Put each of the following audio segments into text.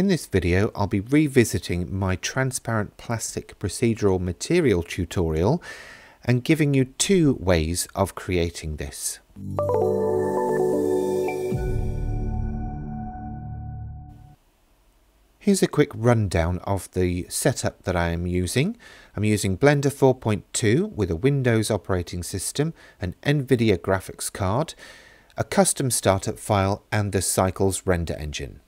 In this video, I'll be revisiting my transparent plastic procedural material tutorial and giving you two ways of creating this. Here's a quick rundown of the setup that I am using. I'm using Blender 4.2 with a Windows operating system, an Nvidia graphics card, a custom startup file and the Cycles render engine.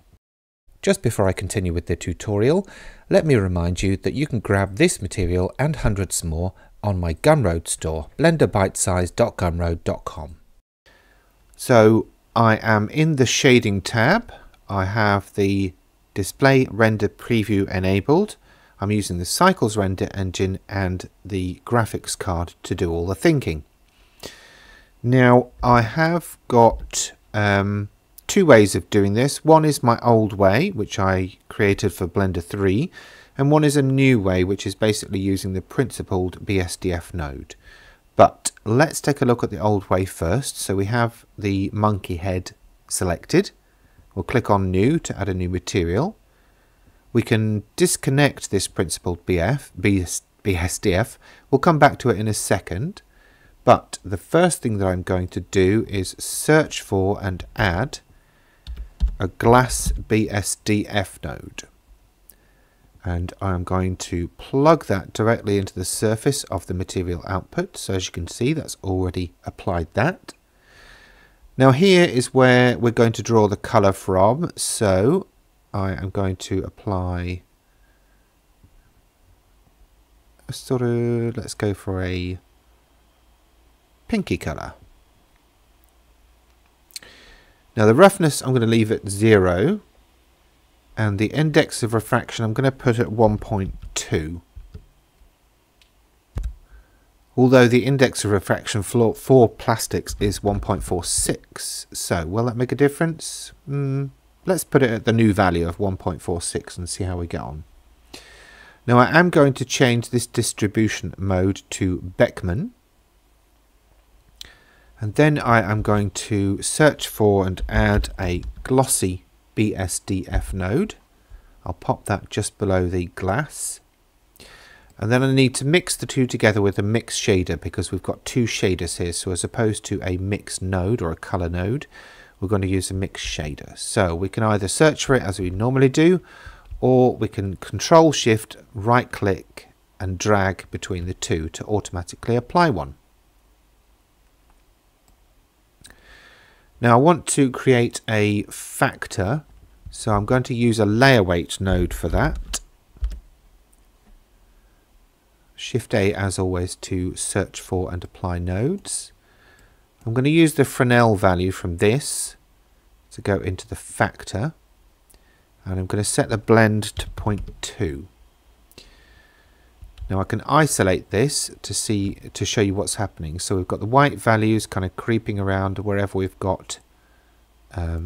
Just before I continue with the tutorial, let me remind you that you can grab this material and hundreds more on my Gumroad store, blenderbitesize.gumroad.com. So I am in the shading tab. I have the display render preview enabled. I'm using the Cycles render engine and the graphics card to do all the thinking. Now I have got two ways of doing this. One is my old way, which I created for Blender 3, and one is a new way, which is basically using the principled BSDF node. But let's take a look at the old way first. So we have the monkey head selected. We'll click on New to add a new material. We can disconnect this principled BSDF. We'll come back to it in a second. But the first thing that I'm going to do is search for and add a glass BSDF node. And I'm going to plug that directly into the surface of the material output. So as you can see, that's already applied that. Now here is where we're going to draw the color from. So I am going to apply a sort of, let's go for a pinky colour. Now the roughness I'm going to leave at 0 and the index of refraction I'm going to put at 1.2, although the index of refraction for plastics is 1.46, so will that make a difference? Let's put it at the new value of 1.46 and see how we get on. Now I am going to change this distribution mode to Beckman. And then I am going to search for and add a glossy BSDF node. I'll pop that just below the glass. And then I need to mix the two together with a mix shader, because we've got two shaders here. So as opposed to a mix node or a color node, we're going to use a mix shader. So we can either search for it as we normally do, or we can Control Shift, right click and drag between the two to automatically apply one. Now I want to create a factor, so I'm going to use a layer weight node for that. Shift A as always to search for and apply nodes. I'm going to use the Fresnel value from this to go into the factor, and I'm going to set the blend to 0.2. Now I can isolate this to show you what's happening. So we've got the white values kind of creeping around wherever we've got the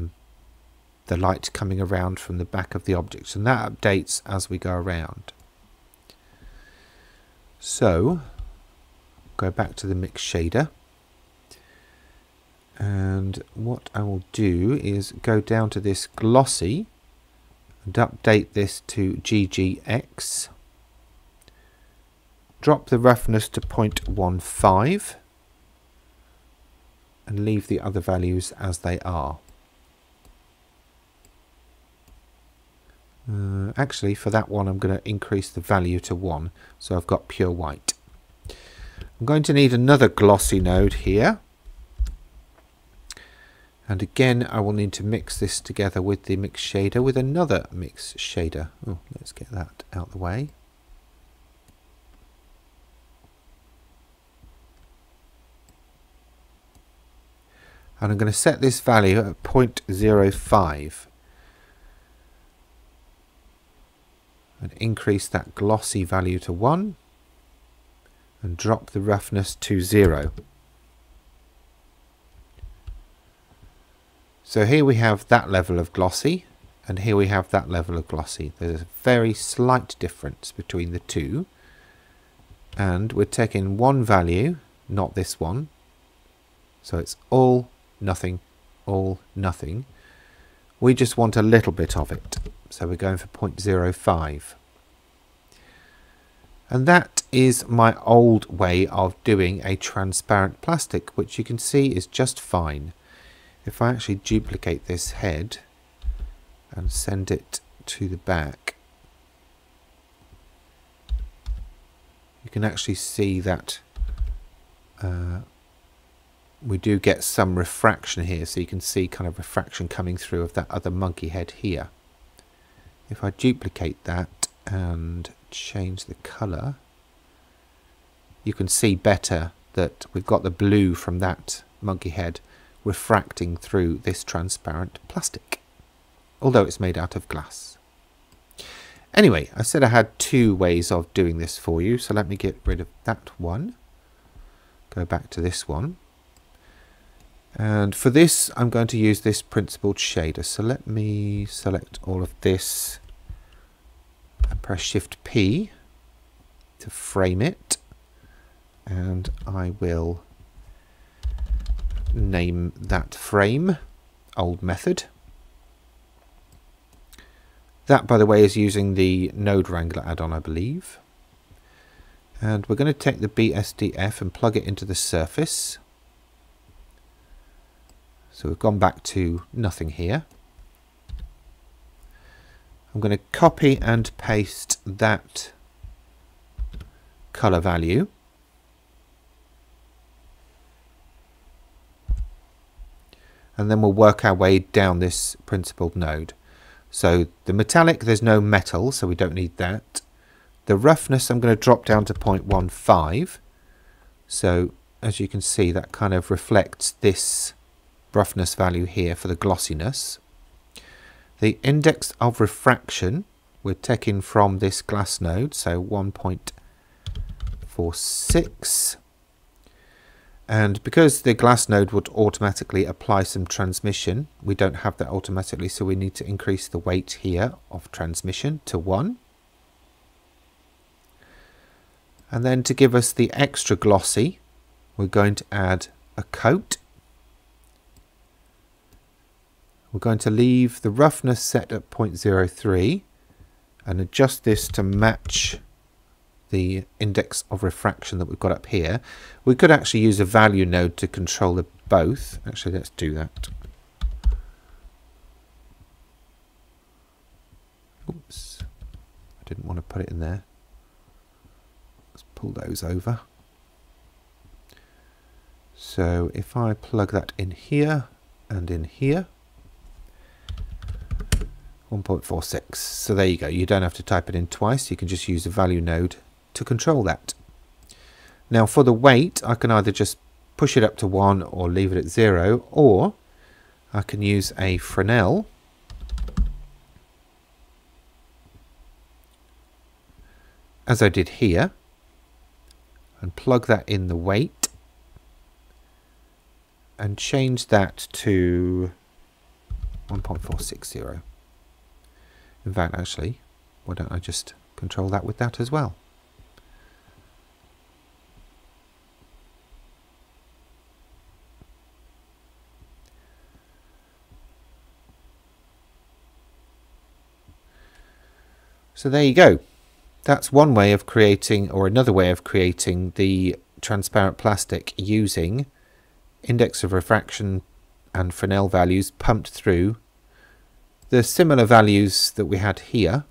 light coming around from the back of the object, and that updates as we go around. So go back to the mix shader, and what I will do is go down to this glossy and update this to GGX. Drop the roughness to 0.15 and leave the other values as they are. Actually, for that one, I'm going to increase the value to 1, so I've got pure white. I'm going to need another glossy node here. And again, I will need to mix this together with the mix shader with another mix shader. Oh, let's get that out the way. And I'm going to set this value at 0.05 and increase that glossy value to 1 and drop the roughness to 0. So here we have that level of glossy, and here we have that level of glossy. There's a very slight difference between the two, and we're taking one value, not this one, so it's all nothing, all nothing. We just want a little bit of it. So we're going for 0.05. And that is my old way of doing a transparent plastic, which you can see is just fine. If I actually duplicate this head and send it to the back, you can actually see that we do get some refraction here, so you can see kind of refraction coming through of that other monkey head here. If I duplicate that and change the colour, you can see better that we've got the blue from that monkey head refracting through this transparent plastic, although it's made out of glass. Anyway, I said I had two ways of doing this for you, so let me get rid of that one, go back to this one. And for this, I'm going to use this principled shader. So let me select all of this and press Shift P to frame it. And I will name that frame old method. That, by the way, is using the Node Wrangler add-on, I believe. And we're going to take the BSDF and plug it into the surface. So we've gone back to nothing here. I'm going to copy and paste that color value. And then we'll work our way down this principled node. So the metallic, there's no metal, so we don't need that. The roughness, I'm going to drop down to 0.15. So as you can see, that kind of reflects this roughness value here for the glossiness. The index of refraction we're taking from this glass node, so 1.46, and because the glass node would automatically apply some transmission, we don't have that automatically, so we need to increase the weight here of transmission to 1. And then to give us the extra glossy, we're going to add a coat. We're going to leave the roughness set at 0.03 and adjust this to match the index of refraction that we've got up here. We could actually use a value node to control the both. Actually, let's do that. Oops, I didn't want to put it in there. Let's pull those over. So if I plug that in here and in here, 1.46. So there you go. You don't have to type it in twice. You can just use a value node to control that. Now for the weight, I can either just push it up to 1 or leave it at 0, or I can use a Fresnel as I did here and plug that in the weight and change that to 1.460. In fact, actually, why don't I just control that with that as well? So there you go. That's one way of creating, or another way of creating, the transparent plastic using index of refraction and Fresnel values pumped through the similar values that we had here,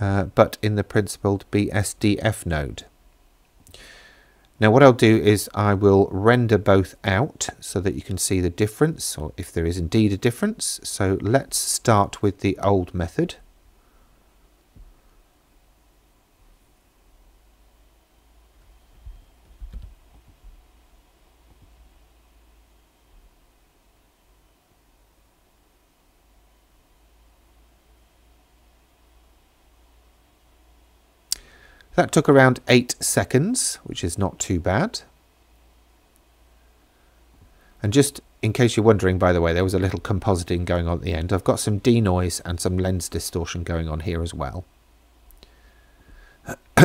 but in the principled BSDF node. Now what I'll do is I will render both out so that you can see the difference, or if there is indeed a difference. So let's start with the old method. That took around 8 seconds, which is not too bad. And just in case you're wondering, by the way, there was a little compositing going on at the end. I've got some denoise and some lens distortion going on here as well.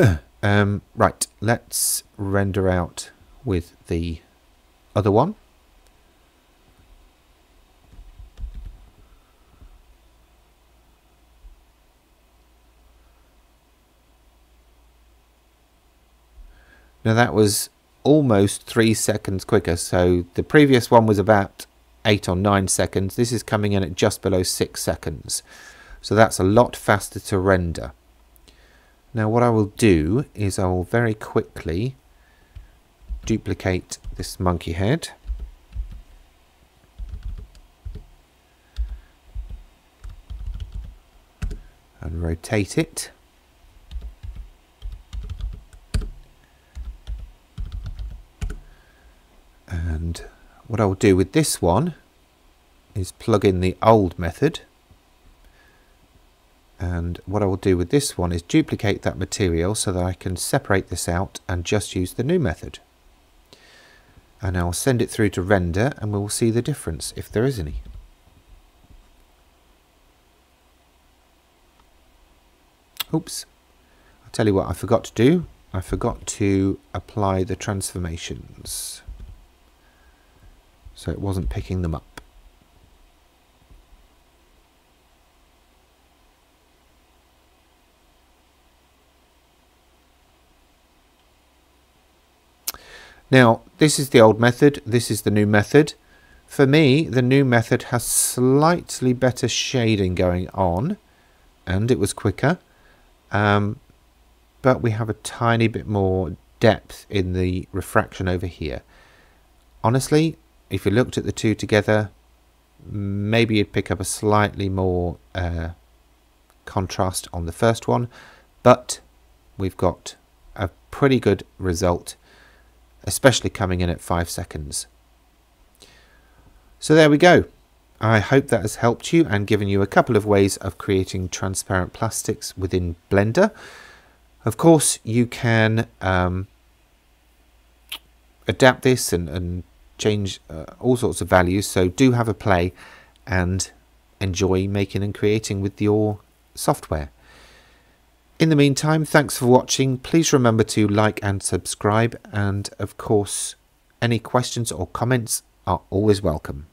Right, let's render out with the other one. Now that was almost 3 seconds quicker. So the previous one was about 8 or 9 seconds. This is coming in at just below 6 seconds. So that's a lot faster to render. Now what I will do is I will very quickly duplicate this monkey head. And rotate it. And what I'll do with this one is plug in the old method. And what I will do with this one is duplicate that material so that I can separate this out and just use the new method. And I'll send it through to render and we'll see the difference if there is any. Oops, I'll tell you what I forgot to do. I forgot to apply the transformations. So it wasn't picking them up. Now, this is the old method, this is the new method. For me, the new method has slightly better shading going on, and it was quicker. But we have a tiny bit more depth in the refraction over here. Honestly, if you looked at the two together, maybe you'd pick up a slightly more contrast on the first one, but we've got a pretty good result, especially coming in at 5 seconds. So there we go. I hope that has helped you and given you a couple of ways of creating transparent plastics within Blender. Of course, you can adapt this and change all sorts of values, so do have a play and enjoy making and creating with your software. In the meantime, thanks for watching. Please remember to like and subscribe, and of course, any questions or comments are always welcome.